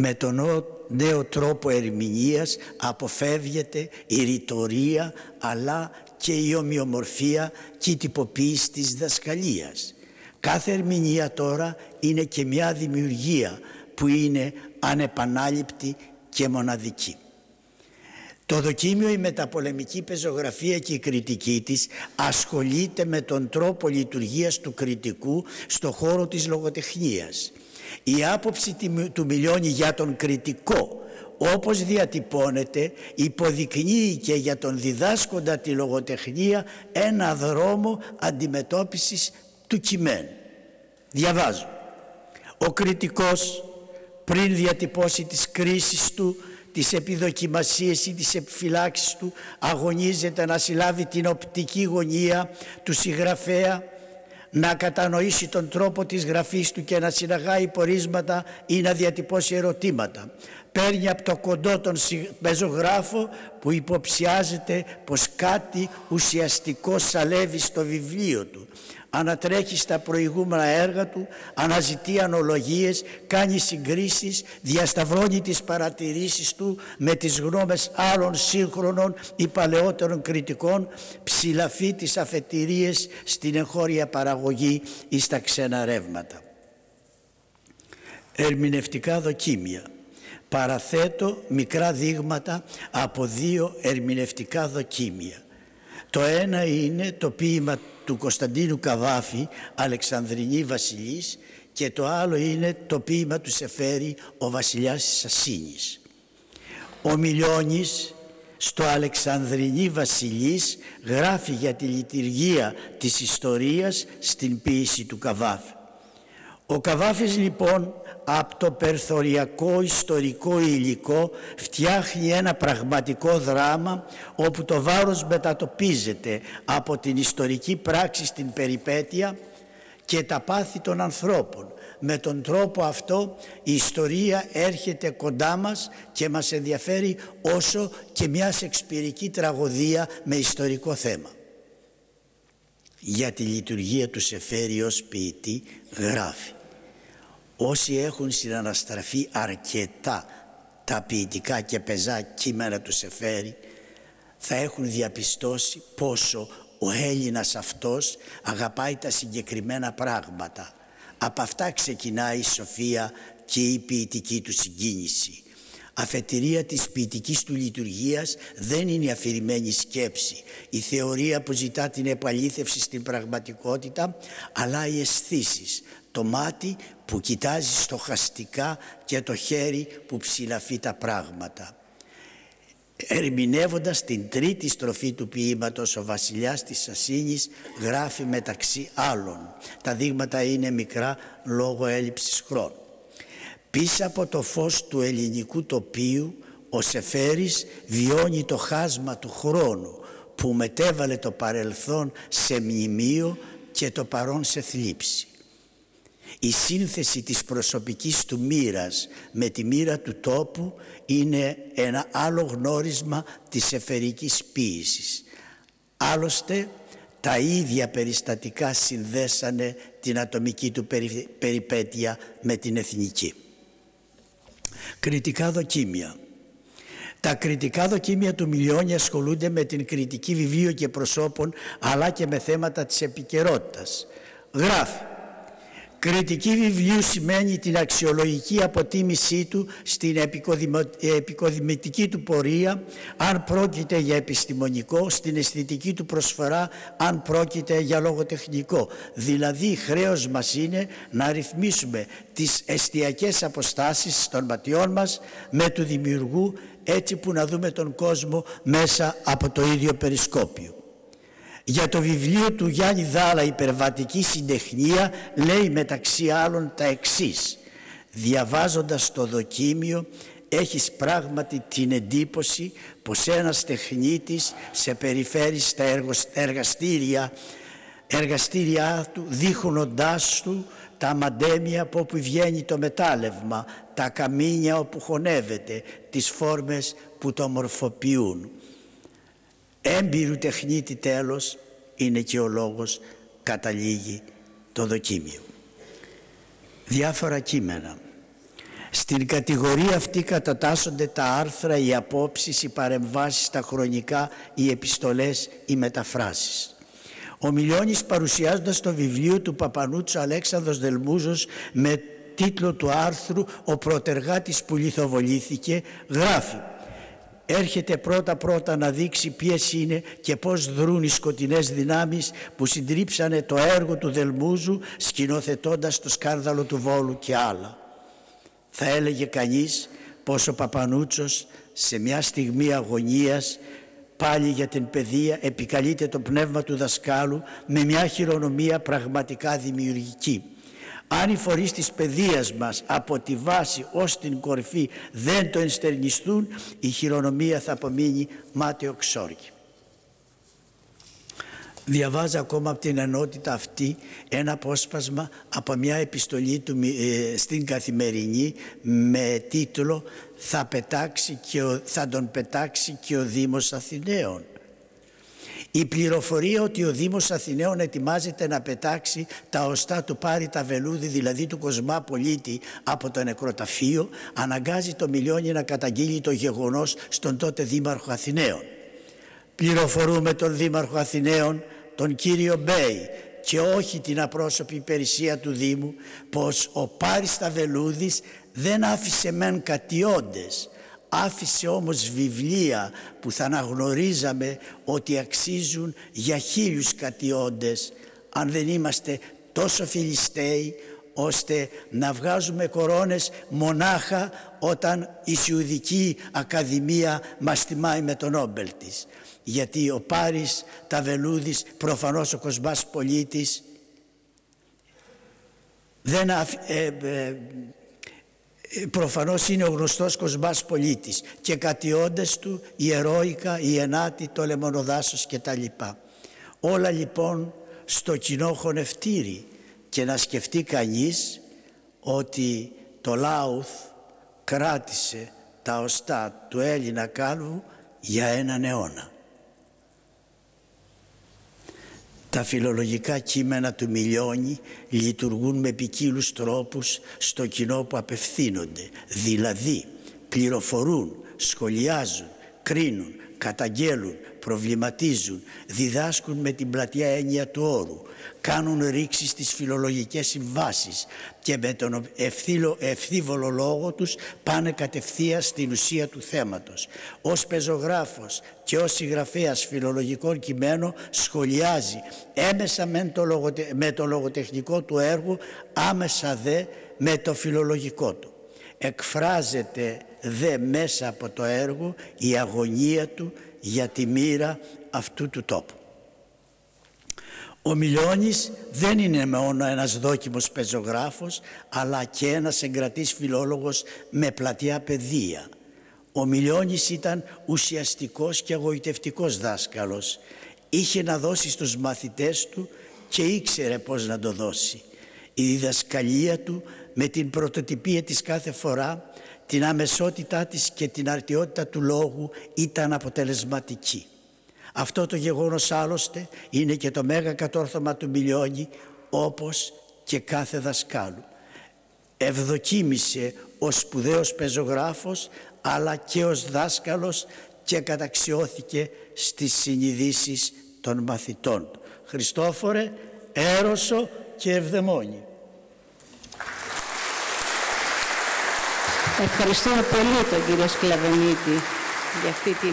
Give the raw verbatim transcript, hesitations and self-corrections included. με τον νέο τρόπο ερμηνείας αποφεύγεται η ρητορία αλλά και η ομοιομορφία και η τυποποίηση της διδασκαλίας. Κάθε ερμηνεία τώρα είναι και μια δημιουργία που είναι ανεπανάληπτη και μοναδική. Το δοκίμιο, η μεταπολεμική πεζογραφία και η κριτική της ασχολείται με τον τρόπο λειτουργίας του κριτικού στο χώρο της λογοτεχνίας. Η άποψη του Μιλιώνη για τον κριτικό, όπως διατυπώνεται, υποδεικνύει και για τον διδάσκοντα τη λογοτεχνία ένα δρόμο αντιμετώπισης του κειμένου. Διαβάζω. Ο κριτικός, πριν διατυπώσει τις κρίσεις του, τις επιδοκιμασίες ή τις επιφυλάξεις του, αγωνίζεται να συλλάβει την οπτική γωνία του συγγραφέα, να κατανοήσει τον τρόπο της γραφής του και να συναγάει πορίσματα ή να διατυπώσει ερωτήματα. Παίρνει από το κοντό τον πεζογράφο που υποψιάζεται πως κάτι ουσιαστικό σαλεύει στο βιβλίο του. Ανατρέχει στα προηγούμενα έργα του, αναζητεί ανολογίες, κάνει συγκρίσεις, διασταυρώνει τις παρατηρήσεις του με τις γνώμες άλλων σύγχρονων ή παλαιότερων κριτικών, ψηλαφεί τις αφετηρίες στην εγχώρια παραγωγή ή στα ξένα ρεύματα. Ερμηνευτικά δοκίμια. Παραθέτω μικρά δείγματα από δύο ερμηνευτικά δοκίμια. Το ένα είναι το ποίημα του Κωνσταντίνου Καβάφη, Αλεξανδρινή Βασιλής, και το άλλο είναι το ποίημα του Σεφέρη, Ο Βασιλιάς της Ασσίνης. Ο Μιλιώνης στο Αλεξανδρινή Βασιλής γράφει για τη λειτουργία της ιστορίας στην ποίηση του Καβάφη. Ο Καβάφης λοιπόν από το περθοριακό ιστορικό υλικό φτιάχνει ένα πραγματικό δράμα όπου το βάρος μετατοπίζεται από την ιστορική πράξη στην περιπέτεια και τα πάθη των ανθρώπων. Με τον τρόπο αυτό η ιστορία έρχεται κοντά μας και μας ενδιαφέρει όσο και μια σεξπιρική τραγωδία με ιστορικό θέμα. Για τη λειτουργία του Σεφέρη ως ποιητή γράφει. Όσοι έχουν συναναστραφεί αρκετά τα ποιητικά και πεζά κείμενα του Σεφέρη θα έχουν διαπιστώσει πόσο ο Έλληνας αυτός αγαπάει τα συγκεκριμένα πράγματα. Από αυτά ξεκινάει η σοφία και η ποιητική του συγκίνηση. Αφετηρία της ποιητικής του λειτουργίας δεν είναι η αφηρημένη σκέψη, η θεωρία που ζητά την επαλήθευση στην πραγματικότητα, αλλά οι αισθήσεις, το μάτι που κοιτάζει στοχαστικά και το χέρι που ψηλαφεί τα πράγματα. Ερμηνεύοντας την τρίτη στροφή του ποίηματος, ο Βασιλιάς της Ασσίνης γράφει μεταξύ άλλων. Τα δείγματα είναι μικρά λόγω έλλειψης χρόνου. Πίσω από το φως του ελληνικού τοπίου, ο Σεφέρης βιώνει το χάσμα του χρόνου που μετέβαλε το παρελθόν σε μνημείο και το παρόν σε θλίψη. Η σύνθεση της προσωπικής του μοίρας με τη μοίρα του τόπου είναι ένα άλλο γνώρισμα της σεφερικής ποίησης. Άλλωστε, τα ίδια περιστατικά συνδέσανε την ατομική του περι, περιπέτεια με την εθνική. Κριτικά δοκίμια. Τα κριτικά δοκίμια του Μιλιώνη ασχολούνται με την κριτική βιβλίων και προσώπων, αλλά και με θέματα της επικαιρότητας. Γράφει. Κριτική βιβλίου σημαίνει την αξιολογική αποτίμησή του στην επικοδημητική του πορεία, αν πρόκειται για επιστημονικό, στην αισθητική του προσφορά, αν πρόκειται για λογοτεχνικό. Δηλαδή, χρέος μας είναι να ρυθμίσουμε τις εστιακές αποστάσεις των ματιών μας με του δημιουργού, έτσι που να δούμε τον κόσμο μέσα από το ίδιο περισκόπιο. Για το βιβλίο του Γιάννη Δάλλα «Υπερβατική συντεχνία» λέει μεταξύ άλλων τα εξής. Διαβάζοντας το δοκίμιο έχεις πράγματι την εντύπωση πως ένας τεχνίτης σε περιφέρει στα εργαστήρια, εργαστήριά του, δείχνοντάς του τα μαντέμια από όπου βγαίνει το μετάλλευμα, τα καμίνια όπου χωνεύεται, τις φόρμες που το μορφοποιούν. Έμπειρου τεχνίτη τέλος είναι και ο λόγος, καταλήγει το δοκίμιο. Διάφορα κείμενα. Στην κατηγορία αυτή κατατάσσονται τα άρθρα, οι απόψεις, οι παρεμβάσεις, τα χρονικά, οι επιστολές, οι μεταφράσεις. Ο Μιλιώνης, παρουσιάζοντας το βιβλίο του Παπανούτσου Αλέξανδρος Δελμούζος με τίτλο του άρθρου «Ο προτεργάτης που λιθοβολήθηκε», γράφει: «Έρχεται πρώτα-πρώτα να δείξει ποιες είναι και πώς δρούν οι σκοτεινές δυνάμεις που συντρίψανε το έργο του Δελμούζου, σκηνοθετώντας το σκάνδαλο του Βόλου και άλλα». Θα έλεγε κανείς πως ο Παπανούτσος, σε μια στιγμή αγωνίας πάλι για την παιδεία, επικαλείται το πνεύμα του δασκάλου με μια χειρονομία πραγματικά δημιουργική. Αν οι φορείς της παιδείας μας από τη βάση ως την κορυφή δεν το ενστερνιστούν, η χειρονομία θα απομείνει μάταιο ξόργι. Διαβάζω ακόμα από την ενότητα αυτή ένα απόσπασμα από μια επιστολή του ε, στην Καθημερινή με τίτλο «Θα, πετάξει και ο, θα τον πετάξει και ο Δήμος Αθηναίων». Η πληροφορία ότι ο Δήμος Αθηναίων ετοιμάζεται να πετάξει τα οστά του Πάρη Ταβελούδη, δηλαδή του Κοσμά Πολίτη, από το νεκροταφείο, αναγκάζει το Μιλιώνη να καταγγείλει το γεγονός στον τότε Δήμαρχο Αθηναίων. Πληροφορούμε τον Δήμαρχο Αθηναίων, τον κύριο Μπέι, και όχι την απρόσωπη υπηρεσία του Δήμου, πως ο Πάρης Ταβελούδης δεν άφησε μεν κατιόντες, άφησε όμως βιβλία που θα αναγνωρίζαμε ότι αξίζουν για χίλιους κατιόντες, αν δεν είμαστε τόσο φιλιστέοι ώστε να βγάζουμε κορώνες μονάχα όταν η Σιουδική Ακαδημία μας τιμάει με τον Νόμπελ της. Γιατί ο Πάρης Ταβελούδης, προφανώς ο Κοσμάς Πολίτης, δεν αφ... ε, ε, προφανώς είναι ο γνωστός Κοσμάς Πολίτης και κατιόντες του, η Ερόικα, η Ενάτη, το Λεμονοδάσος κτλ. Όλα λοιπόν στο κοινό χωνευτήρι, και να σκεφτεί κανείς ότι το Λάουθ κράτησε τα οστά του Έλληνα κάλβου για έναν αιώνα. Τα φιλολογικά κείμενα του Μιλιώνη λειτουργούν με ποικίλους τρόπους στο κοινό που απευθύνονται, δηλαδή πληροφορούν, σχολιάζουν, κρίνουν, καταγγέλουν, προβληματίζουν, διδάσκουν με την πλατιά έννοια του όρου, κάνουν ρήξεις στις φιλολογικές συμβάσεις και με τον ευθύβολο λόγο τους πάνε κατευθείαν στην ουσία του θέματος. Ως πεζογράφος και ως συγγραφέας φιλολογικών κειμένων σχολιάζει έμεσα με το, λογοτε... με το λογοτεχνικό του έργο, άμεσα δε με το φιλολογικό του. Εκφράζεται δε μέσα από το έργο η αγωνία του για τη μοίρα αυτού του τόπου. Ο Μιλιώνης δεν είναι μόνο ένας δόκιμος πεζογράφος, αλλά και ένας εγκρατής φιλόλογος με πλατιά παιδεία. Ο Μιλιώνης ήταν ουσιαστικός και αγωιτευτικός δάσκαλος. Είχε να δώσει στους μαθητές του και ήξερε πώς να το δώσει. Η διδασκαλία του, με την πρωτοτυπία της κάθε φορά, την αμεσότητά της και την αρτιότητα του λόγου, ήταν αποτελεσματική. Αυτό το γεγονός άλλωστε είναι και το μέγα κατόρθωμα του Μιλιώνη, όπως και κάθε δασκάλου. Ευδοκίμησε ως σπουδαίος πεζογράφος αλλά και ως δάσκαλος και καταξιώθηκε στις συνειδήσεις των μαθητών. Χριστόφορε, Έρωσο και Ευδαιμόνη. Ευχαριστώ πολύ τον κύριο Σκλαβενίτη για αυτή τη